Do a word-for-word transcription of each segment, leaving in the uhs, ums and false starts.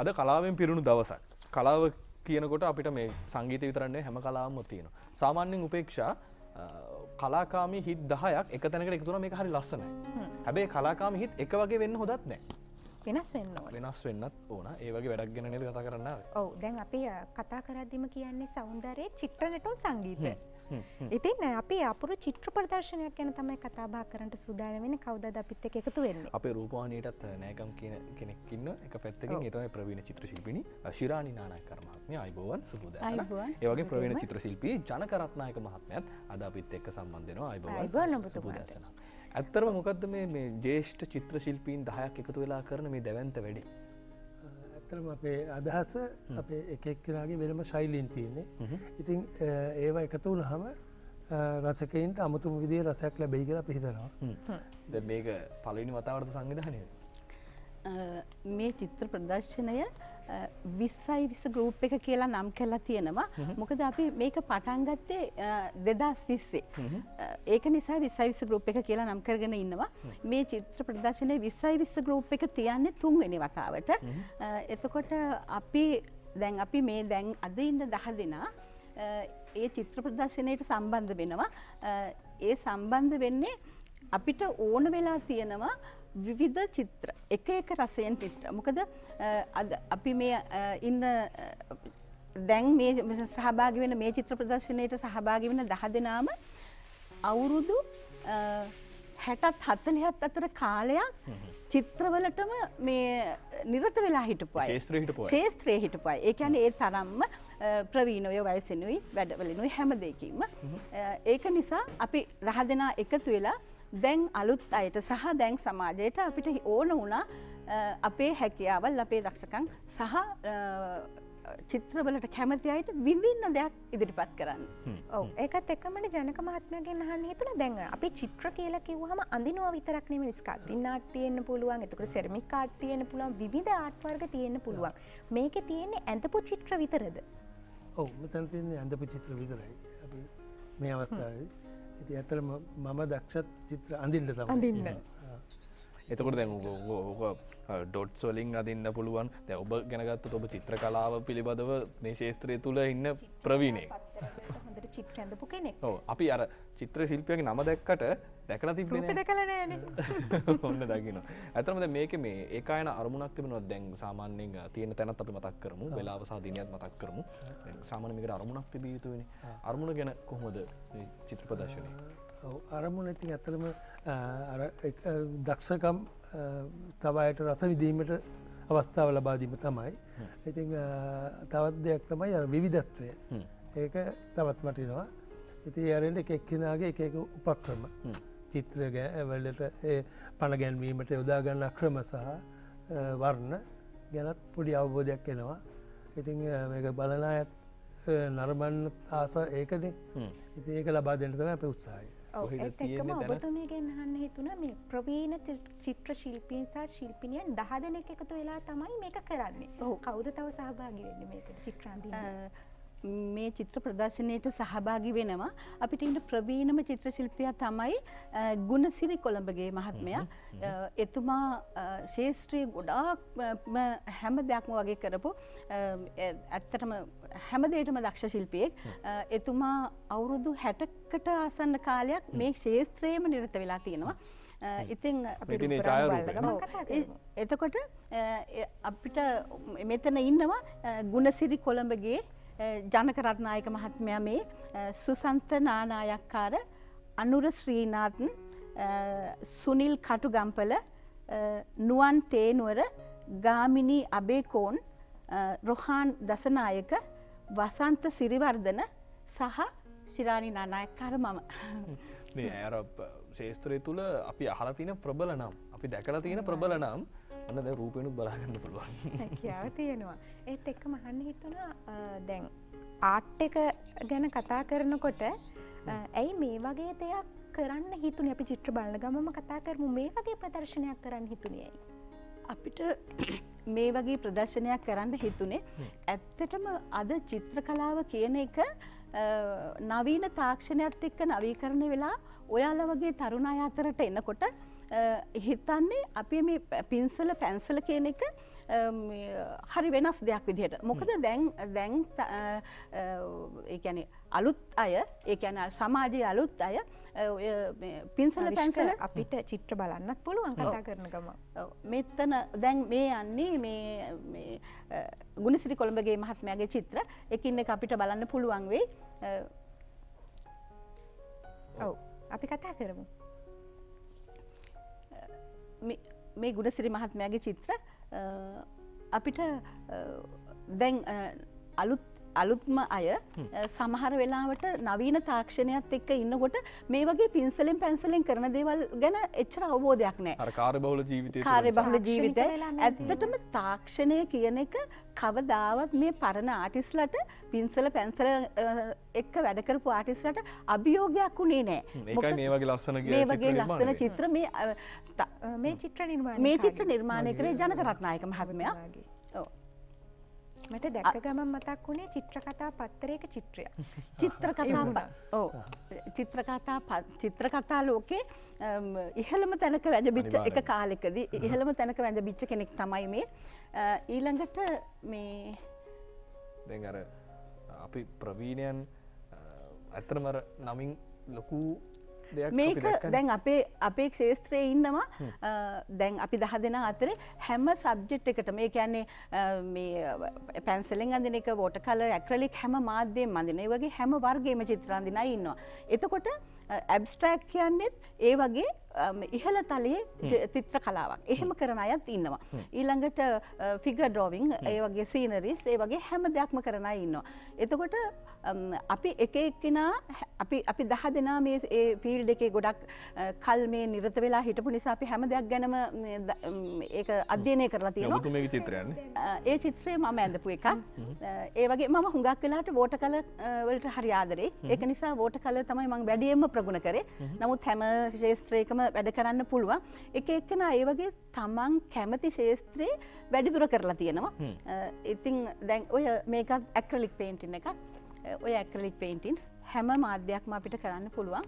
අද කලාවෙන් පිරුණු දවසක්. කලාව කියනකොට අපිට මේ සංගීත විතර නෙවෙයි හැම කලාවක්ම තියෙනවා. සාමාන්‍යයෙන් උපේක්ෂා කලාකාමී හිත් දහයක් එක තැනකට එකතු කරලා මේක හරි ලස්සනයි. හැබැයි කලාකාමී හිත් එක වගේ වෙන්න හොදත් නැහැ. වෙනස් වෙන්න ඕන. වෙනස් වෙන්නත් ඕන. ඒ වගේ වැඩක් ගැන නේද කතා කරන්න ආවේ. ඔව් දැන් අපි කතා කරද්දිම කියන්නේ సౌందර්යයේ චිත්‍ර නැටුම් සංගීතය. ඉතින් අපි අපුරු චිත්‍ර ප්‍රදර්ශනයක් ගැන තමයි කතා බහ කරන්න සූදානම් වෙන්නේ. කවුදද අපිත් එක්ක එකතු වෙන්නේ? අපේ රූපවාහිනියටත් නෑගම් කියන කෙනෙක් ඉන්නවා. එක පැත්තකින් ඒ තමයි ප්‍රවීණ චිත්‍ර ශිල්පිනී ශිරාණි නානායක මහත්මිය. අයිබෝවන් සුබෝදෑසන. ඒ වගේ ප්‍රවීණ චිත්‍ර ශිල්පී ජනක රත්නායක මහත්මයාත් අද අපිත් එක්ක සම්බන්ධ වෙනවා. අයිබෝවන් සුබෝදෑසන. ඇත්තටම මොකද්ද මේ මේ ජේෂ්ඨ චිත්‍ර ශිල්පීන් දහයක් එකතු වෙලා කරන මේ දැවැන්ත වැඩේ? ඇත්තටම අපේ අදහස අපේ එක එක්කෙනාගේ වෙනම ශෛලීන් තියෙන්නේ. ඉතින් ඒවා එකතු වුණාම රසකයින්ට අමුතුම විදිහේ රසයක් ලැබෙයි කියලා අපි හිතනවා. දැන් මේක පළවෙනි වතාවටද සංවිධානය වෙන්නේ? මේ චිත්‍ර ප්‍රදර්ශනය විස්සයි විස්ස ගෲප් එක කියලා නම් කරලා තියෙනවා. මොකද අපි මේක පටන් ගත්තේ දෙදහස් විස්සේ. ඒක නිසා විස්සයි විස්ස ගෲප් එක කියලා නම් කරගෙන ඉන්නවා. මේ චිත්‍ර ප්‍රදර්ශනයේ විස්සයි විස්ස ගෲප් එක තියන්නේ තුන්වෙනි වතාවට. එතකොට අපි දැන් අපි මේ දැන් අද ඉන්න දහ දෙනා ඒ චිත්‍ර ප්‍රදර්ශනයට සම්බන්ධ වෙනවා. ඒ සම්බන්ධ වෙන්නේ අපිට ඕන වෙලා තියෙනවා විවිධ චිත්‍ර එක එක රසයෙන් චිත්‍ර. මොකද අද අපි මේ ඉන්න දැන් මේ සහභාගී වෙන මේ චිත්‍ර ප්‍රදර්ශනයේට සහභාගී වෙන දහ දෙනාම අවුරුදු හැටත් හතළිහත් අතර කාලයක් චිත්‍රවලටම මේ නිරත වෙලා හිටපු අය. ශේෂ්ත්‍රයේ හිටපු අය. ශේෂ්ත්‍රයේ හිටපු අය. ඒ කියන්නේ ඒ තරම්ම ප්‍රවීණ ඔය වයසිනුයි වැඩවලිනුයි හැම දෙයකින්ම. ඒක නිසා අපි දහ දෙනා එකතු වෙලා දැන් අලුත් අයට සහ දැන් සමාජයට අපිට ඕන වුණා අපේ හැකියාවල් අපේ දක්ෂකම් සහ චිත්‍රවලට කැමති අයට විඳින්න දෙයක් ඉදිරිපත් කරන්න. ඔව් ඒකත් එක්කමනේ ජනක මහත්මයාගෙන් අහන්න හිතුණා. දැන් අපි චිත්‍ර කියලා කිව්වහම අඳිනවා විතරක් නෙමෙයි ස්කන්ධින් ආට් තියෙන්න පුළුවන්. ඒකට සෙරමික් ආට් තියෙන්න පුළුවන්. විවිධ ආට් වර්ග තියෙන්න පුළුවන්. මේකේ තියෙන්නේ ඇඳපු චිත්‍ර විතරද? ඔව් මෙතන තියෙන්නේ ඇඳපු චිත්‍ර විතරයි. අපි මේ අවස්ථාවේ ඇතර මම දක්ෂත් චිත්‍ර අඳින්න තමයි. එතකොට දැන් ඩොට්ස් වලින් අඳින්න පුළුවන්. දැන් ඔබ ගැනගත්තොත් ඔබ චිත්‍ර කලාව පිළිබඳව මේ ශාස්ත්‍රය තුල ඉන්න ප්‍රවීණෙක්. හොඳට චිත්‍ර අඳපු කෙනෙක්. ඔව් අපි අර චිත්‍ර ශිල්පියාගේ නම දැක්කට දැකලා තිබුණේ නෑ. රූපේ දැකලා නෑනේ. ඔන්න දකින්න. ඇත්තටම දැන් මේකේ මේ ඒකායන අරමුණක් තිබුණා. දැන් සාමාන්‍යයෙන් තියෙන තැනත් අපි මතක් කරමු. වෙලාව සහ දිනයත් මතක් කරමු. සාමාන්‍ය මේකට අරමුණක් තිබිය යුතු වෙන්නේ. අරමුණ ගැන කොහොමද මේ චිත්‍ර ප්‍රදර්ශනයේ? ඔව් අරමුණ ඉතින් ඇත්තටම අර දක්ෂකම් තවයට රස විඳීමට අවස්ථාව ලබා දීම තමයි. ඉතින් තවත් දෙයක් තමයි අර විවිධත්වය. ඒක තවත් වටිනවා. ඉතින් අරෙන්ට එක එක්කෙනාගේ එක එක උපක්‍රම චිත්‍ර වලට පණ ගැන්වීමට යොදා ගන්න ක්‍රම සහ වර්ණ ගැනත් පොඩි අවබෝධයක් එනවා. ඉතින් මේක බලන අයත් නරඹන්න ආස ඒකනේ. ඉතින් ඒක ලබා දෙන්න තමයි අපේ උත්සාහය. ඔව් ඒත් එක්කම ඔබතුමිය ගැන අහන්න හිතුණා. මේ ප්‍රවීණ චිත්‍ර ශිල්පීන් සහ ශිල්පිනියන් දහ දෙනෙක් එකතු වෙලා තමයි මේක කරන්නේ. කවුද තව සහභාගී වෙන්නේ මේකට චිත්‍ර අඳින්න? මේ චිත්‍ර ප්‍රදර්ශනයට සහභාගී වෙනවා අපිට ඉන්න ප්‍රවීණම චිත්‍ර ශිල්පියා තමයි ගුණසිරි කොළඹගේ මහත්මයා. එතුමා ශාස්ත්‍රීය ගොඩාක් හැම දෙයක්ම වගේ කරපු ඇත්තටම හැම දෙයකටම දක්ෂ ශිල්පියෙක්. එතුමා අවුරුදු හැටකට ආසන්න කාලයක් මේ ශාස්ත්‍රයේම නිරත වෙලා තියෙනවා. ඉතින් අපේ රූප රාමවල කතා කරමු. එතකොට අපිට මෙතන ඉන්නවා ගුණසිරි කොළඹගේ ජනක රත්නායක මහත්මයා, මේ සුසන්ත නානායක්කාර, අනුර ශ්‍රීනාත්, සුනිල් කටුගම්පල, නුවන් තේනුවර, ගාමිණී අබේකෝන්, රොහාන් දසනායක, වසන්ත සිරිවර්ධන සහ ශිරාණි නානායක්කාර මම. මේ අර ශාස්ත්‍රය තුල අපි අහලා තියෙන ප්‍රබල නම්, අපි දැකලා තියෙන ප්‍රබල නම් අන්න දැන් රූපේනුත් බලාගන්න පුළුවන්. හැකියාව තියෙනවා. ඒත් එක්කම අහන්න හිතුණා දැන් ආට් එක ගැන කතා කරනකොට ඇයි මේ වගේ දෙයක් කරන්න හිතුනේ? අපි චිත්‍ර බලන ගමම කතා කරමු මේ වගේ ප්‍රදර්ශනයක් කරන්න හිතුනේ ඇයි? අපිට මේ වගේ ප්‍රදර්ශනයක් කරන්න හිතුනේ ඇත්තටම අද චිත්‍ර කලාව කියන එක නවීන තාක්ෂණයත් එක්ක නවීකරණය වෙලා ඔයාලා වගේ තරුණ අය අතරට එනකොට හිතන්නේ අපි මේ පින්සල පැන්සල කියන එක හරි වෙනස් දෙයක් විදිහට. මොකද දැන් දැන් ඒ කියන්නේ අලුත් අය, ඒ කියන්නේ සමාජයේ අලුත් අය ඔය මේ පින්සල පැන්සල අපිට චිත්‍ර බලන්නත් පුළුවන් කතා කරන ගම. ඔව් මෙතන දැන් මේ යන්නේ මේ මේ ගුණසිරි කොළඹගේ මහත්මයාගේ චිත්‍ර එකින් එක අපිට බලන්න පුළුවන් වෙයි. ඔව් අපි කතා කරමු. මේ මේ ගුණසිරි මහත්මයාගේ චිත්‍ර අපිට දැන් අලුත් අලුත්ම අය සමහර වෙලාවට නවීන තාක්ෂණයත් එක්ක ඉන්නකොට මේ වගේ පින්සලෙන් පැන්සලෙන් කරන දේවල් ගැන එච්චර අවබෝධයක් නැහැ. අර කාර්යබහුල ජීවිතයේ කාර්යබහුල ජීවිතය ඇත්තටම තාක්ෂණය කියන එක කවදාවත් මේ පරණ ආටිස්ලට පින්සල පැන්සල එක්ක වැඩ කරපු ආටිස්ලට අභියෝගයක් උනේ නැහැ. මේකයි මේ වගේ ලස්සන මේ වගේ ලස්සන චිත්‍ර මේ මේ චිත්‍ර නිර්මාණය මේ චිත්‍ර නිර්මාණය කරේ ජනක රත්නායක මහත්මයා. ඔව් මට දැක්ක ගමන් මතක් වුණේ චිත්‍ර කතා පත්‍රයක චිත්‍රය. චිත්‍ර කතා ඔව් චිත්‍ර කතා චිත්‍ර කතා ලෝකේ ඉහළම තැනක වැඳිච්ච එක කාලෙකදී ඉහළම තැනක වැඳිච්ච කෙනෙක් තමයි මේ. ඊළඟට මේ දැන් අර අපි ප්‍රවීණයන් අතරම අර නමින් ලොකු දෙයක් මේක දැන් අපේ අපේ ක්ෂේත්‍රයේ ඉන්නවා. දැන් අපි දහ දෙනා අතරේ හැම සබ්ජෙක්ට් එකටම ඒ කියන්නේ මේ පැන්සලෙන් අඳින එක, වෝටර් කලර්, ඇක්‍රලික් හැම මාධ්‍යයෙන්ම අඳින. ඒ වගේ හැම වර්ගයේම චිත්‍ර අඳින අය ඉන්නවා. එතකොට ඇබ්ස්ට්‍රැක්ට් කියන්නේත් ඒ වගේ ඉහළ තලයේ චිත්‍ර කලාවක්. එහෙම කරන අයත් ඉන්නවා. ඊළඟට ෆිගර් ඩ්‍රොවිං, ඒ වගේ සීනරිස්, ඒ වගේ හැම දෙයක්ම කරන අය ඉන්නවා. එතකොට අපි එක එක්කෙනා අපි අපි දහ දෙනා මේ ඒ ෆීල්ඩ් එකේ ගොඩක් කල් මේ නිරත වෙලා හිටපු නිසා අපි හැම දෙයක් ගැනම ඒක අධ්‍යයනය කරලා තියෙනවා. ඔබතුමා මේක චිත්‍රයන්නේ. ඒ චිත්‍රය මම ඇඳපු එකක්. ඒ වගේ මම හුඟක් වෙලාට වෝටර් කලර් වලට හරි ආදරේ. ඒක නිසා වෝටර් කලර් තමයි මම වැඩියෙන්ම ප්‍රගුණ කරේ. නමුත් හැම ශාස්ත්‍රයකම වැඩ කරන්න පුළුවන්. එක එක්කෙනා ඒ වගේ තමන් කැමති ශාස්ත්‍රේ වැඩිදුර කරලා තියෙනවා. ඉතින් දැන් ඔය මේකත් ඇක්‍රලික් පේන්ටින් එකක්. ඔය ඇක්‍රලික් පේන්ටින්ස් හැම මාධ්‍යයක්ම අපිට කරන්න පුළුවන්.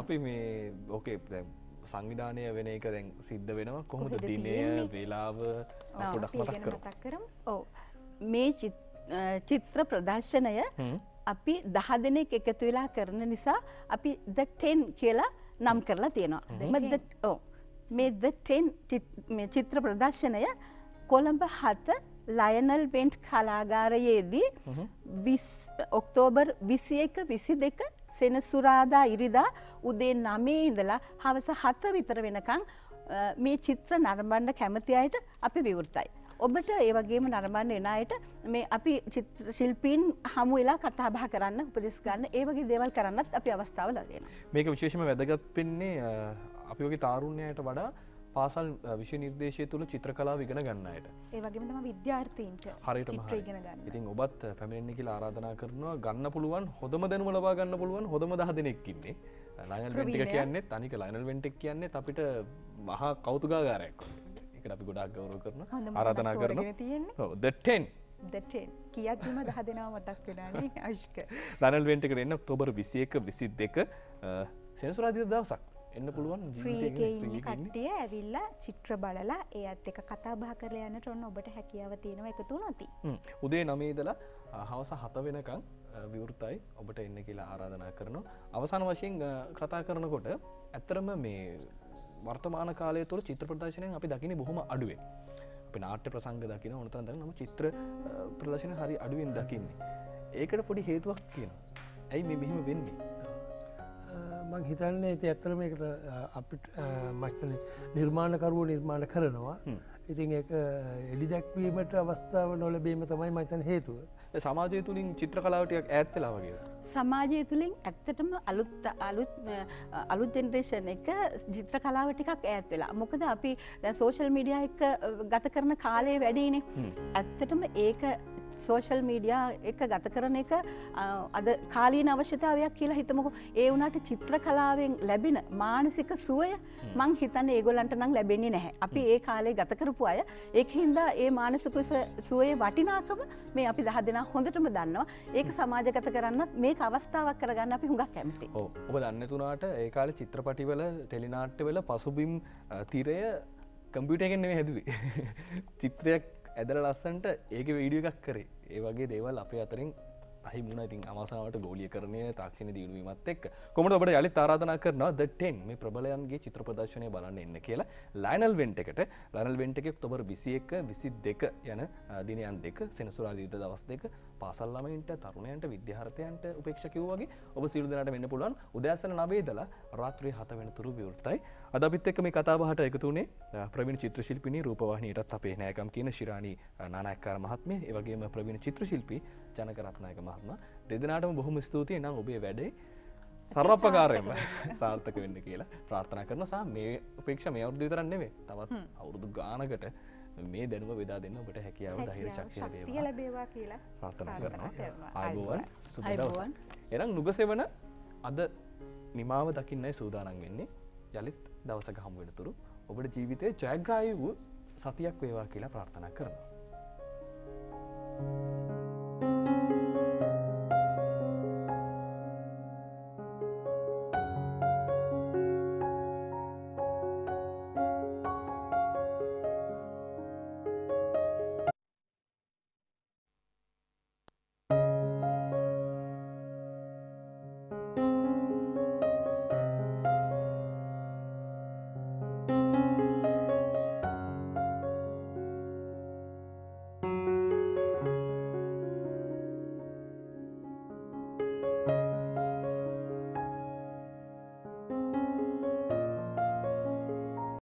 අපි මේ ඕකේ දැන් සංවිධානය වෙන එක දැන් සිද්ධ වෙනවා. කොහොමද දිනය වේලාව පොඩ්ඩක් මතක් කරමු. ඔව් මේ චිත්‍ර ප්‍රදර්ශනය අපි දහ දිනක එකතු වෙලා කරන නිසා අපි ද දස් කියලා නම් කරලා තියෙනවා. ඔව් මේ ද දස් මේ චිත්‍ර ප්‍රදර්ශනය කොළඹ හත ලයනල් වෙන්ට් කලාගාරයේදී ඔක්තෝබර් විසිඑක විසිදෙක සෙනසුරාදා ඉරිදා උදේ නවයේ ඉඳලා හවස හත විතර වෙනකන් මේ චිත්‍ර නරඹන්න කැමති අයට අපි විවෘතයි. ඔබට ඒ වගේම නරඹන්න එන අයට මේ අපි චිත්‍ර ශිල්පීන් හමු වෙලා කතා බහ කරන්න, උපදෙස් ගන්න, ඒ වගේ දේවල් කරන්නත් අපි අවස්ථාව ලැබෙනවා. මේක විශේෂම වැදගත් වෙන්නේ අපි වගේ තාරුණ්‍යයට වඩා පාසල් විෂය නිර්දේශය තුළ චිත්‍රකලාව ඉගෙන ගන්න අයට. ඒ වගේම තමයි විද්‍යාර්ථීන්ට චිත්‍ර ඉගෙන ගන්න. ඉතින් ඔබත් පැමිණෙන්න කියලා ආරාධනා කරනවා. ගන්න පුළුවන් හොඳම දැනුම ලබා ගන්න පුළුවන් හොඳම දහ දෙනෙක් ඉන්නේ. ලයනල් වෙන්ට් එක කියන්නේත් අනික ලයනල් වෙන්ට් එක කියන්නේත් අපිට මහා කෞතුකාගාරයක්. ඒකට අපි ගොඩාක් ගෞරව කරනවා. ආරාධනා කරනවා. ඔව් ද දස් ද දස් කියද්දිම දහ දෙනා මතක් වෙනානේ අෂ්ක. ලයනල් වෙන්ට් එකට එන්න ඔක්තෝබර් විසිඑක විසිදෙක සෙනසුරාදා දවසක්. එන්න පුළුවන් ෆ්‍රීකේ ඉන්න කට්ටිය ඇවිල්ලා චිත්‍ර බලලා ඒ ඇත් එක කතා බහ කරලා යන්නට ඔන්න ඔබට හැකියාව තියෙනවා එකතු වුණොති. උදේ නවයේ ඉඳලා හවස හත වෙනකන් විවෘතයි. ඔබට එන්න කියලා ආරාධනා කරනවා. අවසාන වශයෙන් කතා කරනකොට ඇත්තටම මේ වර්තමාන කාලය තුළ චිත්‍ර ප්‍රදර්ශනයන් අපි දකින්නේ බොහොම අඩුවෙන්. අපි නාට්‍ය ප්‍රසංග දකින්න ඕන තරම් දකින්න. නමුත් චිත්‍ර ප්‍රදර්ශන හරි අඩුවෙන් දකින්නේ. ඒකට පොඩි හේතුවක් කියනවා. ඇයි මේ මෙහෙම වෙන්නේ? මං හිතන්නේ ඉතින් ඇත්තටම මේකට අපිට මචන් නිර්මාණකරුවෝ නිර්මාණ කරනවා. ඉතින් ඒක එළි දැක්වීමට අවස්ථාව නොලැබීම තමයි මම හිතන්නේ හේතුව. ඒ සමාජය තුලින් චිත්‍ර කලාව ටිකක් ඈත් වෙලා වගේ. සමාජය තුලින් ඇත්තටම අලුත් අලුත් අලුත් ජෙනරේෂන් එක චිත්‍ර කලාව ටිකක් ඈත් වෙලා. මොකද අපි දැන් සෝෂල් මීඩියා එක ගත කරන කාලේ වැඩිනේ. ඇත්තටම ඒක සෝෂල් මීඩියා එක ගත කරන එක අද කාලීන අවශ්‍යතාවයක් කියලා හිතමුකෝ. ඒ වුණාට චිත්‍ර කලාවෙන් ලැබෙන මානසික සුවය මං හිතන්නේ ඒගොල්ලන්ට නම් ලැබෙන්නේ නැහැ. අපි ඒ කාලේ ගත කරපු අය ඒකින්ද ඒ මානසික සුවයේ වටිනාකම මේ අපි දහ දෙනා හොඳටම දන්නවා. ඒක සමාජගත කරන්නත් මේක අවස්ථාවක් කරගන්න අපි හුඟක් කැමතියි. ඔව් ඔබ දන්නේ තුනට ඒ කාලේ චිත්‍රපටිවල ටෙලිනාට්‍යවල පසුබිම් තිරය කම්පියුටරෙන් නෙමෙයි හැදුවේ. චිත්‍රයක් ඇදලා ලස්සන්ට ඒකේ වීඩියෝ එකක් කරේ. ඒ වගේ දේවල් අපේ අතරින් අහිමි වුණා. ඉතින් අමාසාවට ගෝලීයකරණය තාක්ෂණික දියුණුවීමත් එක්ක කොහොමද ඔබට යලිත් ආරාධනා කරනවා The ටෙන් මේ ප්‍රබලයන්ගේ චිත්‍ර ප්‍රදර්ශනය බලන්න එන්න කියලා ලයනල් වෙන්ට් එකට. ලයනල් වෙන්ට් එකේ ඔක්තෝබර් ඉස්සිඑක, ඉස්සිදෙක යන දිනයන් දෙක සෙනසුරාදා දින දවස් දෙක පාසල් ළමයින්ට, තරුණයන්ට, විද්‍යාර්ථයන්ට උපේක්ෂකයෝ වගේ ඔබ සියලු දෙනාට වෙන්න පුළුවන්. උදෑසන නවය ඉඳලා රාත්‍රී හත වෙනතුරු විවෘතයි. අද අපිත් එක්ක මේ කතාබහට එකතු වුණේ ප්‍රවීණ චිත්‍ර ශිල්පිනී රූපවාහිනියටත් අපේ නෑකම් කියන ශිරාණී නානායක්කාර මහත්මිය, ඒ වගේම ප්‍රවීණ චිත්‍ර ශිල්පී ජනක රත්නායක මහත්මයා. දෙදෙනාටම බොහොම ස්තුතියි. නම් ඔබේ වැඩේ සර්වපකාරයෙන්ම සාර්ථක වෙන්න කියලා ප්‍රාර්ථනා කරනවා. සහ මේ උපේක්ෂා මේ අවුරුදු විතරක් නෙමෙයි, තවත් අවුරුදු ගානකට මේ දැනුම බෙදා දෙන්න ඔබට හැකියාව, ධෛර්ය, ශක්තිය ලැබේවා කියලා ප්‍රාර්ථනා කරනවා. ආයුබෝවන්, සුබ දවසක්. එනම් නුගසෙවණ අද නිමාව දකින්නයි සූදානම් වෙන්නේ. යලිත් දවසක හමු වෙනතුරු ඔබේ ජීවිතයේ ජයග්‍රාහී වූ සතියක් වේවා කියලා ප්‍රාර්ථනා කරනවා.